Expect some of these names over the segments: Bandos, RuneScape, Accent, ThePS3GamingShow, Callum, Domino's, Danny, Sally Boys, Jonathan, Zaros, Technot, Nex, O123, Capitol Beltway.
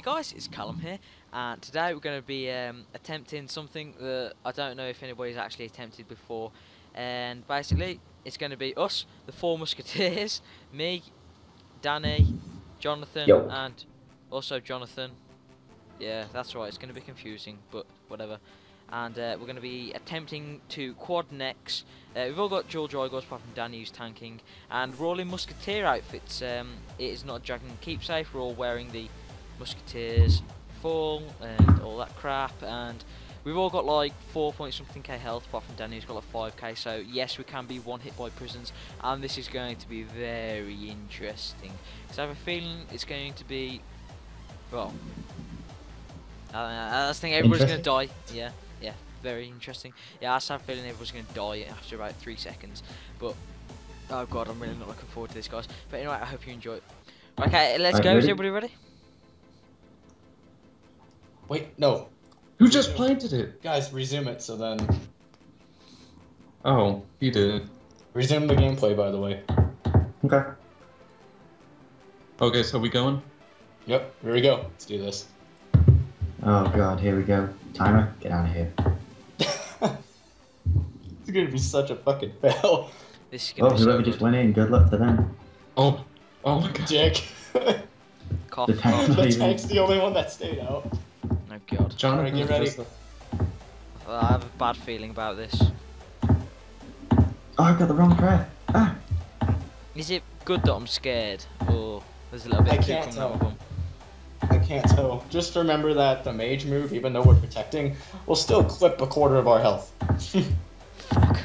Hey guys, it's Callum here, and today we're going to be attempting something that I don't know if anybody's actually attempted before. And basically, it's going to be us, the four musketeers, me, Danny, Jonathan, Yo. And also Jonathan. Yeah, that's right, it's going to be confusing, but whatever. And we're going to be attempting to quad necks. We've all got dual drygos apart from Danny who's tanking, and we're all in musketeer outfits. It is not Dragon Keepsafe, we're all wearing the Musketeers full and all that crap, and we've all got like 4 point something K health apart from Danny who's got like 5K, so yes, we can be one hit by prisons, and this is going to be very interesting because I have a feeling it's going to be, well, I just think everybody's going to die. Yeah, very interesting. Yeah, I just have a feeling everybody's going to die after about 3 seconds, but oh god, I'm really not looking forward to this, guys. But anyway, I hope you enjoy it. Okay, let's go. Is everybody ready? Wait, no. Who just planted it? Guys, resume it, so then... Oh, he did. Resume the gameplay, by the way. Okay. Okay, so we going? Yep, here we go. Let's do this. Oh god, here we go. Timer, get out of here. It's gonna be such a fucking fail. This is gonna be whoever just went in, good luck to them. Oh my god. Jack. The tank's the only one that stayed out. Oh god. Jonathan, get ready. I have a bad feeling about this. Oh, I got the wrong prayer. Ah. Is it good that I'm scared? Or there's a little bit of kick from that one? I can't tell. Just remember that the mage move, even though we're protecting, will still clip 1/4 of our health. Fuck.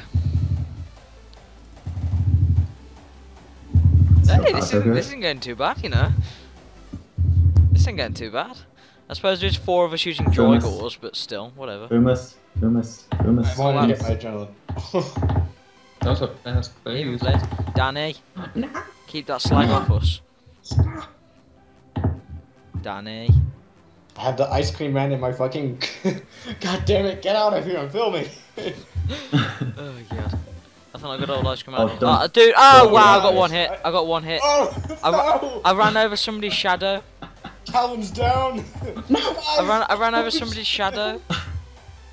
Hey, this isn't going too bad, you know. This ain't getting too bad. I suppose there's 4 of us using joygles, but still, whatever. Boomus. I want to get my adrenaline. That was a fast play. Danny, keep that slag off us. Danny. I have the ice cream man in my fucking... God damn it, get out of here, I'm filming. Oh god. I thought I got old ice cream man. Oh, dude, oh wow, I got one hit. Oh, no. I ran over somebody's shadow. Callum's down! No, I ran over somebody's shadow.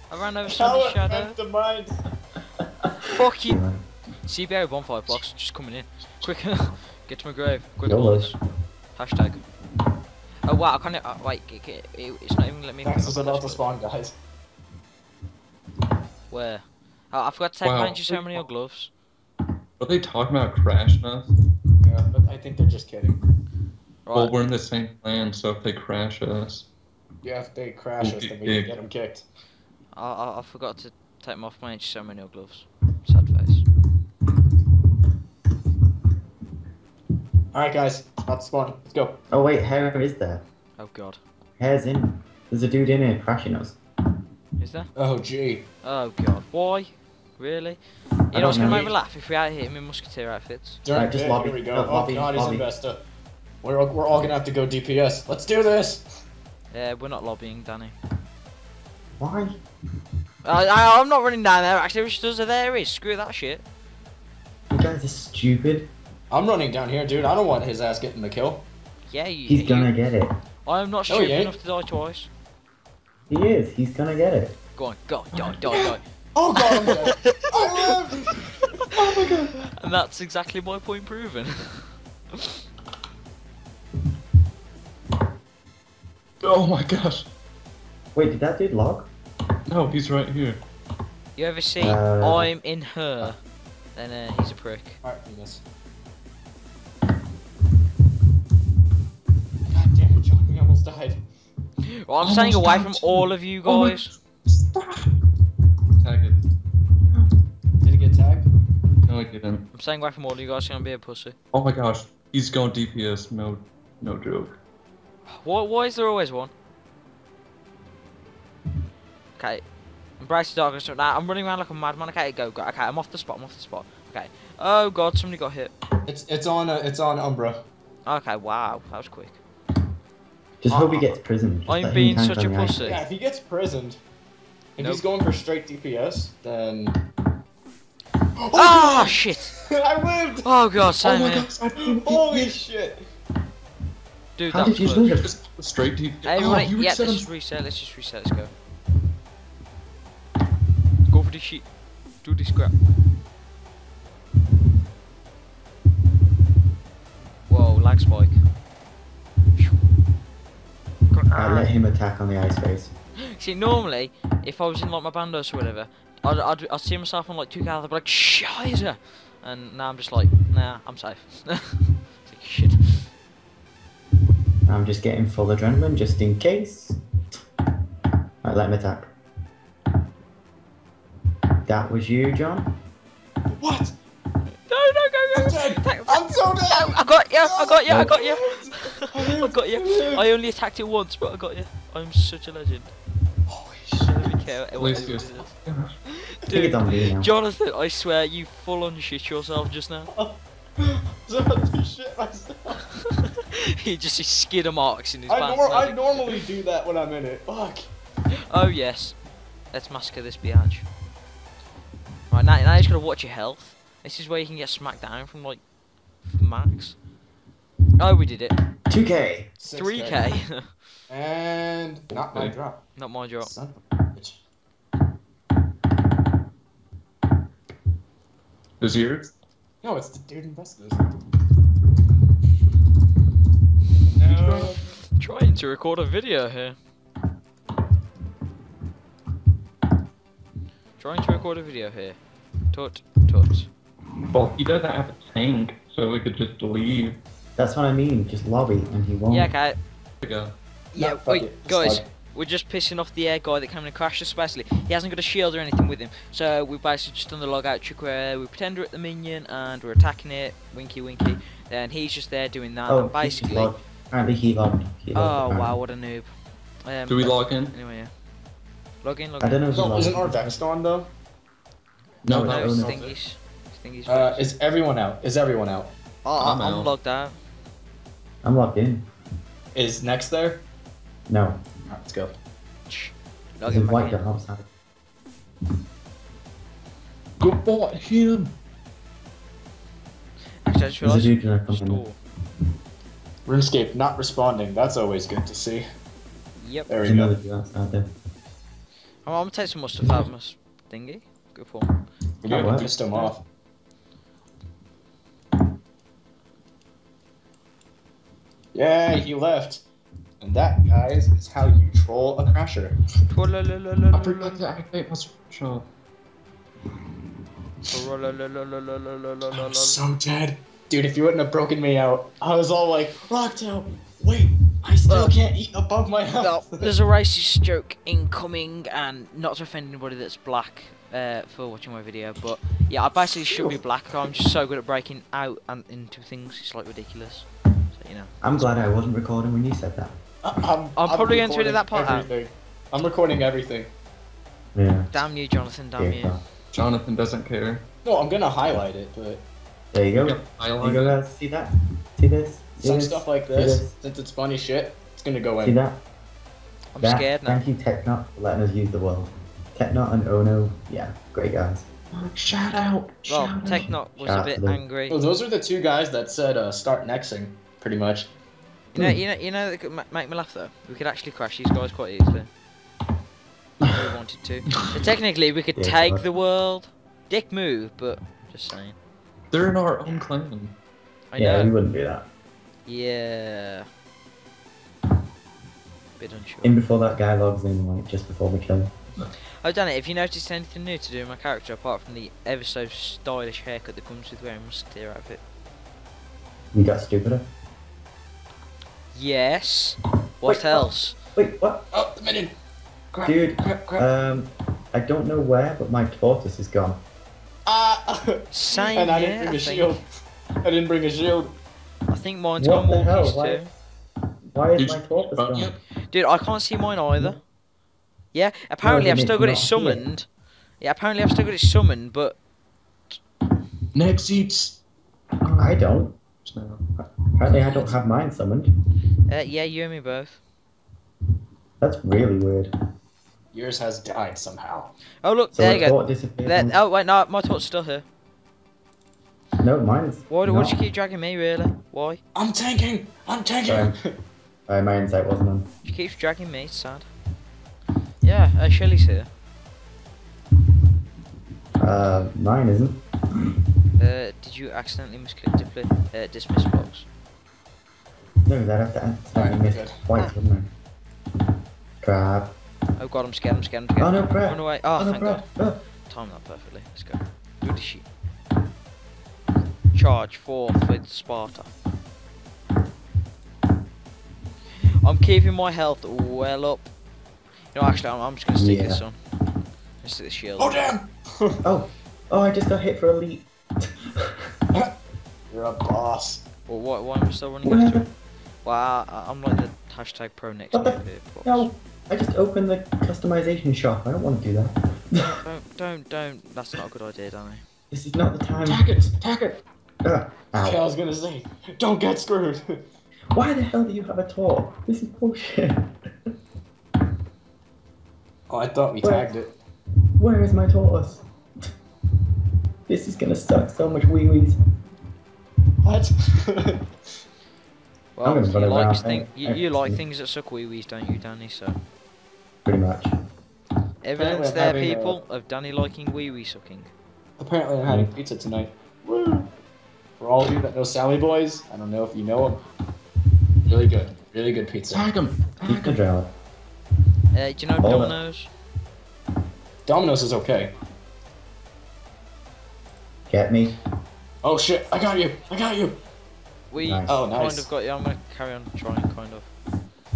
Callum Fuck you! CBA bonfire blocks just coming in. Quick, get to my grave. Quick, this. Hashtag. Oh wow, I can't. Wait, it's not even letting me. This is about to spawn, guys. Where? Oh, I forgot to take behind you so many of gloves. Are they talking about crashing us? Yeah, but I think they're just kidding. Right. Well, we're in the same land, so if they crash us... Yeah, if they crash us, then we can get them kicked. I forgot to take them off my ceremonial gloves. Sad face. Alright guys, about to spawn. Let's go. Oh wait, Hair is there. Oh god. Hair's in. There's a dude in here crashing us. Is there? Oh gee. Oh god. Why? Really? You know what's going to make me laugh? If we out here in musketeer outfits. Right, just lobby. Here we go. Oh god, he's investor. We're all gonna have to go DPS. Let's do this! Yeah, we're not lobbying, Danny. Why? I'm not running down there, actually. Which does there is. Screw that shit. You guys are stupid. I'm running down here, dude. I don't want his ass getting the kill. Yeah, he's gonna get it. I'm not stupid enough to die twice. He is. He's gonna get it. Go on, go, die. Oh god, I'm dead. Oh my god. And that's exactly my point proven. Oh my gosh! Wait, did that dude log? No, he's right here. You ever see I'm in her? Then he's a prick. Alright, we miss. God damn it, John, we almost died. Well, I'm staying away from all of you guys. Stop! Tag it. Did it get tagged? No, it didn't. I'm staying away from all of you guys, you're gonna be a pussy. Oh my gosh, he's going DPS mode. No joke. Why is there always one? Okay, embrace the darkness. Now I'm running around like a madman. Okay, go. Okay, I'm off the spot. Okay. Oh god, somebody got hit. It's on Umbra. Okay, wow, that was quick. Just hope he gets prisoned. I'm being such a pussy. Yeah, if he gets prisoned, if he's going for straight DPS, then. Oh shit! I lived. Oh god, same here. Holy shit! Dude, how did you lose? Straight to you. Everyone, oh, yeah, let's reset. Let's just reset. Let's go. Go for the sheep. Do the scrap. Whoa, lag spike. I let him attack on the ice face. See, normally, if I was in like my bandos or whatever, I'd see myself on like 2,000, I'd be like, shizer! And now I'm just like, nah, I'm safe. Like, shit. I'm just getting full adrenaline just in case. Right, let him attack. That was you, John. What? No, go. I'm so dead. No, I got you. I got you. I only attacked it once, but I got you. I'm such a legend. Holy shit. Dude, Jonathan, I swear you full on shit yourself just now. He just skid a marks in his pants. I normally do that when I'm in it. Fuck. Oh yes. Let's massacre this biatch. Right, now you just gotta watch your health. This is where you can get smacked down from like max. Oh, we did it. 2K. 3K. And not my drop. Not my drop. Son of a bitch. Is it yours? No, it's the dude investors. No. I'm trying to record a video here. Tut. Well, he doesn't have a tank, so we could just leave. That's what I mean, just lobby and he won't. Yeah, okay. Go. Yeah, wait, guys, we're just pissing off the air guy that came and crashed us, basically. He hasn't got a shield or anything with him, so we've basically just done the log out trick where we pretend we're at the minion and we're attacking it, winky, and he's just there doing that. Oh, and basically. Apparently he logged. Oh, wow, what a noob. Do we log in? Anyway, yeah. Log in. I don't know if isn't our deck on, though? No, Stingy's is everyone out? Oh, I'm logged out. I'm logged in. Is Next there? No. Alright, let's go. Log in back in. Outside. Good boy, him! Actually, I just realized... RuneScape not responding, that's always good to see. Yep. There we go. I'm gonna take some more stuff out of my thingy. Good for him. We're gonna pissed him off. Yeah, he left. And that, guys, is how you troll a crasher. I forgot to activate my special. I'm so dead. Dude, if you wouldn't have broken me out, I was all like, locked out. Wait, I still can't eat above my house. No, there's a racist joke incoming, and not to offend anybody that's black for watching my video, but yeah, I basically should be black, so I'm just so good at breaking out and into things, it's like ridiculous. You know. I'm glad I wasn't recording when you said that. I'm probably going to edit that part out. I'm recording everything. Yeah. Damn you, Jonathan, damn you. Jonathan doesn't care. No, I'm going to highlight it, but... There you go. You guys see that? See this? Some stuff like this, since it's funny shit, it's going to go in. See that? I'm scared now. Thank you, Technot, for letting us use the world. Technot and Ono, yeah, great guys. Shout out! Well, Technot was a bit angry. Well, those are the two guys that said, start nexting. Pretty much. You know that could make me laugh though. We could actually crash these guys quite easily. If we wanted to. But technically, we could take the world. Dick move, but just saying. They're in our own clan. I know. We wouldn't do that. Yeah. Bit unsure. In before that guy logs in, like just before we kill him. Oh, Danny, have you noticed anything new to do in my character apart from the ever so stylish haircut that comes with wearing a musketeer outfit? You got stupider. Yes. What else? Wait, what? Oh, the minion. Dude, I don't know where, but my tortoise is gone. Same. And I didn't bring a shield. I think mine's gone more too. Why is my tortoise gone? Dude, I can't see mine either. Yeah, apparently I've still got it summoned. Yeah, apparently I've still got it summoned, but... Next eats. I don't. No. Apparently I don't have mine summoned. Yeah, you and me both. That's really weird. Yours has died somehow. Oh look, so there you go. Oh wait, no, my tort's still here. No, mine's. Why do you keep dragging me really? Why? I'm tanking! My insight wasn't on. She keeps dragging me, it's sad. Yeah, Shelley's here. Mine isn't. Did you accidentally dismiss blocks? No, that have to accidentally miss points, wouldn't I? Crap. Oh god, I'm scared, I'm scared, I'm scared. Oh no, crap! Run away. Oh, thank god. Timed that perfectly, let's go. Who is she? Charge forth with Sparta. I'm keeping my health well up. You know, actually, I'm just gonna stick this on. Just stick this shield. Oh damn! Oh, I just got hit for a leap. You're a boss. Well, why am I still running after it? Well, I'm like the # pro next. No, I just opened the customization shop. I don't want to do that. Don't. That's not a good idea, Danny. This is not the time. Attack it! Okay, I was gonna say, don't get screwed. Why the hell do you have a torque? This is bullshit. Oh, I thought we tagged it. Where is my tortoise? This is gonna suck so much wee-wees. What? Well, you like things that suck wee-wees, don't you, Danny? So. Pretty much. Evidence there, people, of Danny liking wee-wee sucking. Apparently I'm having pizza tonight. Woo! For all of you that know Sally Boys, I don't know if you know them. Really good pizza. Tag him! Do you know Domino's? Domino's is okay. Get me. Oh shit, I got you! We kind of got you, I'm gonna carry on trying, kind of.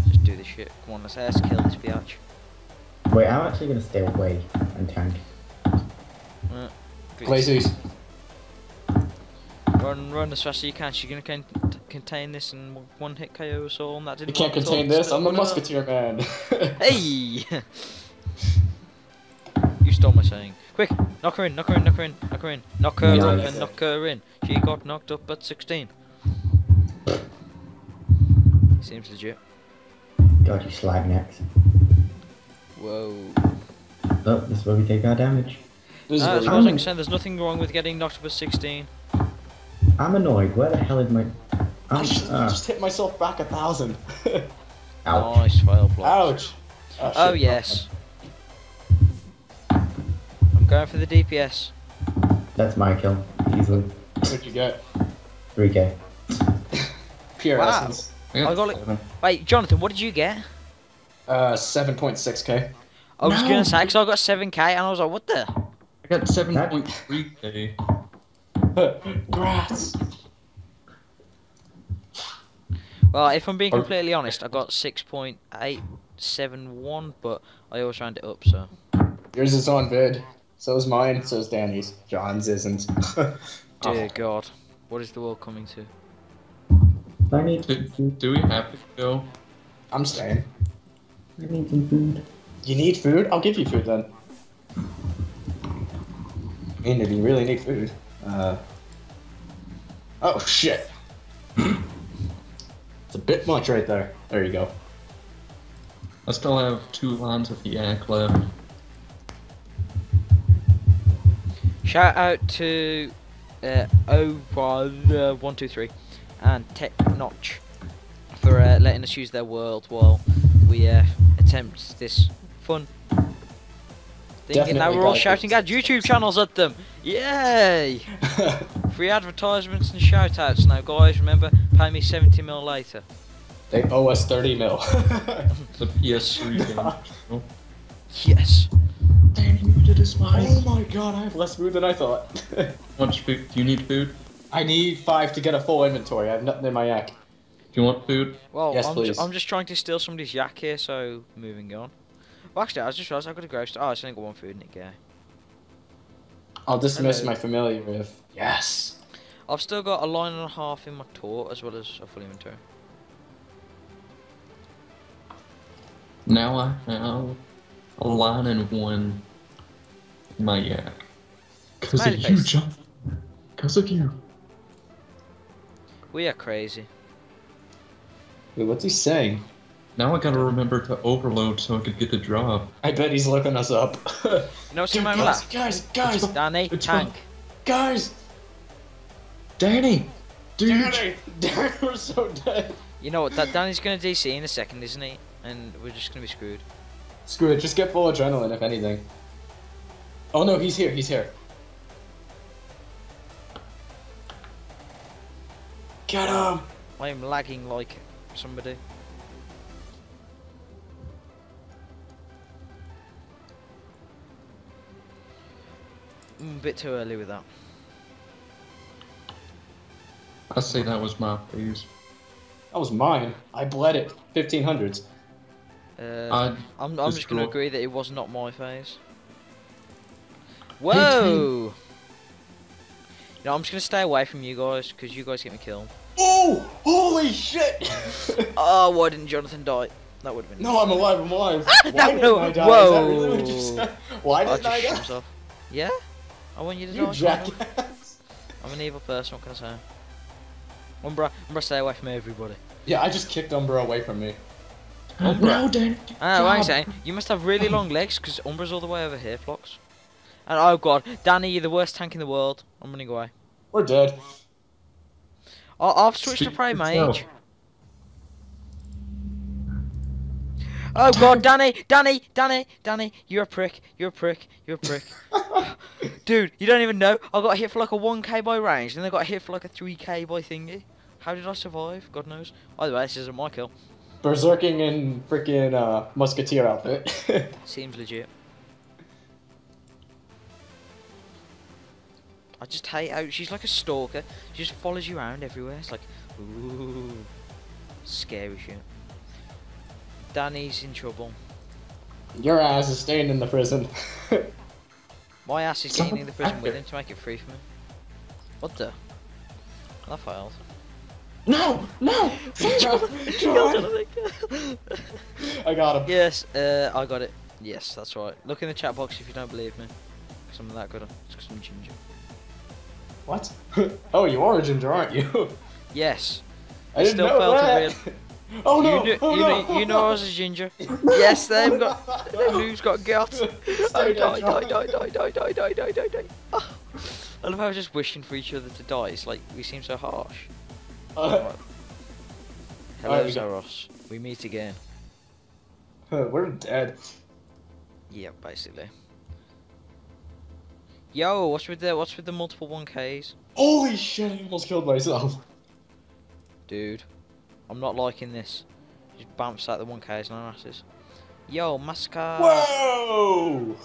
Just do this shit. Come on, let's kill this biatch. Wait, I'm actually gonna stay away and tank. Places. Run as fast as you can. She's gonna contain this in one hit KO or so. And that didn't. You can't contain this. I'm a musketeer man. Hey! You stole my saying. Quick, knock her in. Knock her up and knock her in. She got knocked up at 16. Seems legit. God, you slag next. Whoa. Oh, this is where we take our damage. As far as I can say, there's nothing wrong with getting knocked up at 16. I'm annoyed. Where the hell is my? I just hit myself back 1,000. Ouch. Nice fail block. Ouch. Oh yes. I'm going for the DPS. That's my kill. Easily. What'd you get? 3k. Pure essence. I got like. Wait, Jonathan, what did you get? 7.6k. I was gonna say because I got 7k and I was like, what the? I got 7.3k. Grass. Well, if I'm being completely honest, I got 6.871, but I always round it up, so. Yours is on vid. So is mine. So is Danny's. John's isn't. Dear God, what is the world coming to? I need. Do we have to go? I'm staying. I need some food. You need food? I'll give you food then. If you really need food. Oh shit! It's a bit much right there. There you go. I still have 2 lines of yak left. Shout out to O123 and Technot for letting us use their world while we attempt this fun. Thinking now we're all shouting our YouTube channels at them. Yay! Free advertisements and shout outs now, guys. Remember, pay me 70 mil later. They owe us 30 mil. The PS3 game. Yes. Danny, you did as mine. Oh my god, I have less food than I thought. How much food? Do you need food? I need 5 to get a full inventory. I have nothing in my yak. Do you want food? Well, yes, please. I'm just trying to steal somebody's yak here, so moving on. Well, actually, I just realised I've got a ghost. Oh, it's only got 1 food in it, guy. I'll dismiss my familiar with. Yes! I've still got 1.5 lines in my tour, as well as a full inventory. Now I have 1.1 lines in my yak. Because of you, John. Because of you. We are crazy. Wait, what's he saying? Now I gotta remember to overload so I could get the drop. I bet he's looking us up. You know what's in my lap? Guys! Danny, tank. Guys! Danny! Dude! Danny! We're so dead! You know what, that Danny's going to DC in a second, isn't he? And we're just going to be screwed. Screw it, just get full adrenaline, if anything. Oh no, he's here, he's here. Get him! I'm lagging like somebody. A bit too early with that. I say that was my piece. That was mine. I bled it. 1500s. I'm just going to agree that it was not my phase. Whoa! You know, I'm just going to stay away from you guys, because you guys get me killed. Oh! Holy shit! Oh, why didn't Jonathan die? That would have been... No, I'm alive, I'm alive. Why didn't I die? Whoa! Is that really what you said? Why didn't I die? Himself. Yeah? I want you to die. You jackass! I'm an evil person, what can I say? Umbra, stay away from everybody. Yeah, I just kicked Umbra away from me. Umbra. No, don't. Ah, what I'm saying, you must have really long legs because Umbra's all the way over here, Phlox. And oh god, Danny, you're the worst tank in the world. I'm running away. We're dead. I've switched to Prey Mage. Oh god, Danny, you're a prick, you're a prick. Dude, you don't even know. I got hit for like a 1k by range, and then I got hit for like a 3k by thingy. How did I survive? God knows. Either way, this isn't my kill. Berserking in freaking musketeer outfit. Seems legit. I just hate how she's like a stalker. She just follows you around everywhere. It's like, ooh, scary shit. Danny's in trouble. Your ass is staying in the prison. My ass is getting in the prison with him to make it free for me. What the? That failed. No! No! I got him. Yes, I got it. Yes, that's right. Look in the chat box if you don't believe me. Because I'm that good. It's because I'm ginger. What? Oh, you are a ginger, aren't you? Yes. I didn't still know that. Oh no! You know I was a ginger. Yes, they've got. They've got. Oh, die. Oh. I love how we're just wishing for each other to die. It's like we seem so harsh. Right. Hello, right, Zaros. We meet again. We're dead. Yeah, basically. Yo, what's with the multiple 1Ks? Holy shit! I almost killed myself. Dude. I'm not liking this. Just bounce out the 1Ks and our asses. Yo, Mascara! Whoa!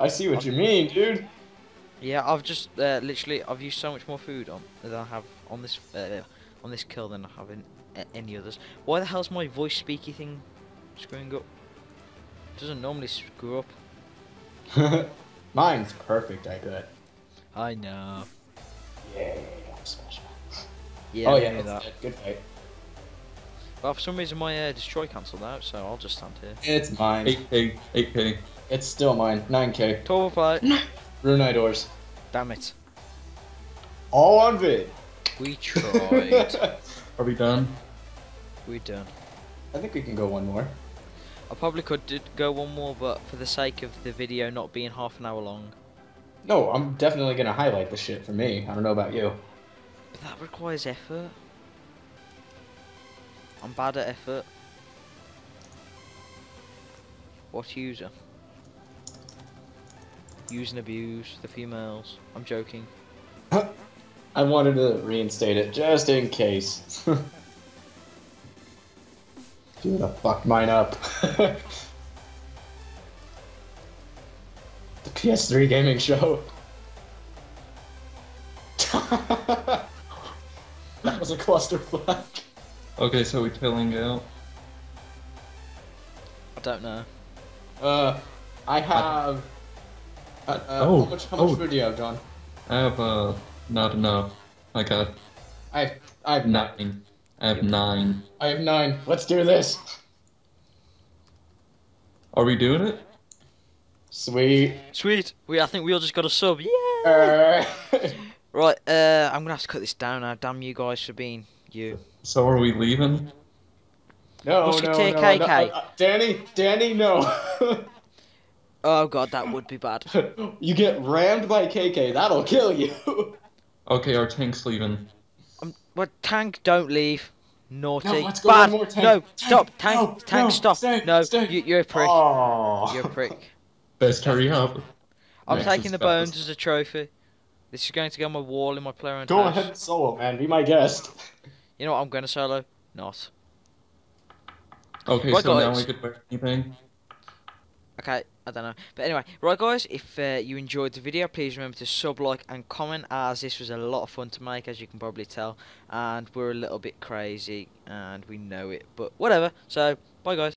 I see what you mean, dude. Yeah, I've just literally I've used so much more food on than I have on this kill than I have in any others. Why the hell's my voice speaky thing screwing up? It doesn't normally screw up. Mine's perfect, I bet. I know. Yeah, I'm special. Yeah, oh yeah, that's that. Good fight. Well, for some reason my destroy cancelled out, so I'll just stand here. It's mine. 8k. It's still mine. 9k. Total fight. Runeidors. Damn it. All on vid. We tried. Are we done? We're done. I think we can go one more. I probably could go one more, but for the sake of the video not being half an hour long. No, I'm definitely gonna highlight this shit for me. I don't know about you. But that requires effort. I'm bad at effort. What user? Use and abuse the females. I'm joking. I wanted to reinstate it just in case. Dude, I fucked mine up. The PS3 gaming show. That was a clusterfuck. Okay, so we're killing out. I don't know. I have. Oh, how much food do you have, John? I have not enough. I got. I have 9. I have 9. I have 9. Let's do this. Are we doing it? Sweet. I think we all just got a sub. Yeah. Right. I'm gonna have to cut this down now. Damn you guys for being you. So are we leaving? No, Danny, no. Oh god, that would be bad. You get rammed by KK, that'll kill you. Okay, our tank's leaving. What tank? Don't leave. Naughty. No, let's go bad. One more tank. No, stop. Tank, no, tank, no, stop. Stay, no, stay. You're a prick. Oh. You're a prick. Best hurry up. I'm taking the bones as a trophy. This is going to go on my wall in my player. Go ahead and solo, man. Be my guest. You know what? I'm going to solo. Not. Okay, right, so guys. Now we could play anything. Okay, I don't know. But anyway, right guys, if you enjoyed the video, please remember to sub, like, and comment, as this was a lot of fun to make, as you can probably tell. And we're a little bit crazy, and we know it, but whatever. So, bye guys.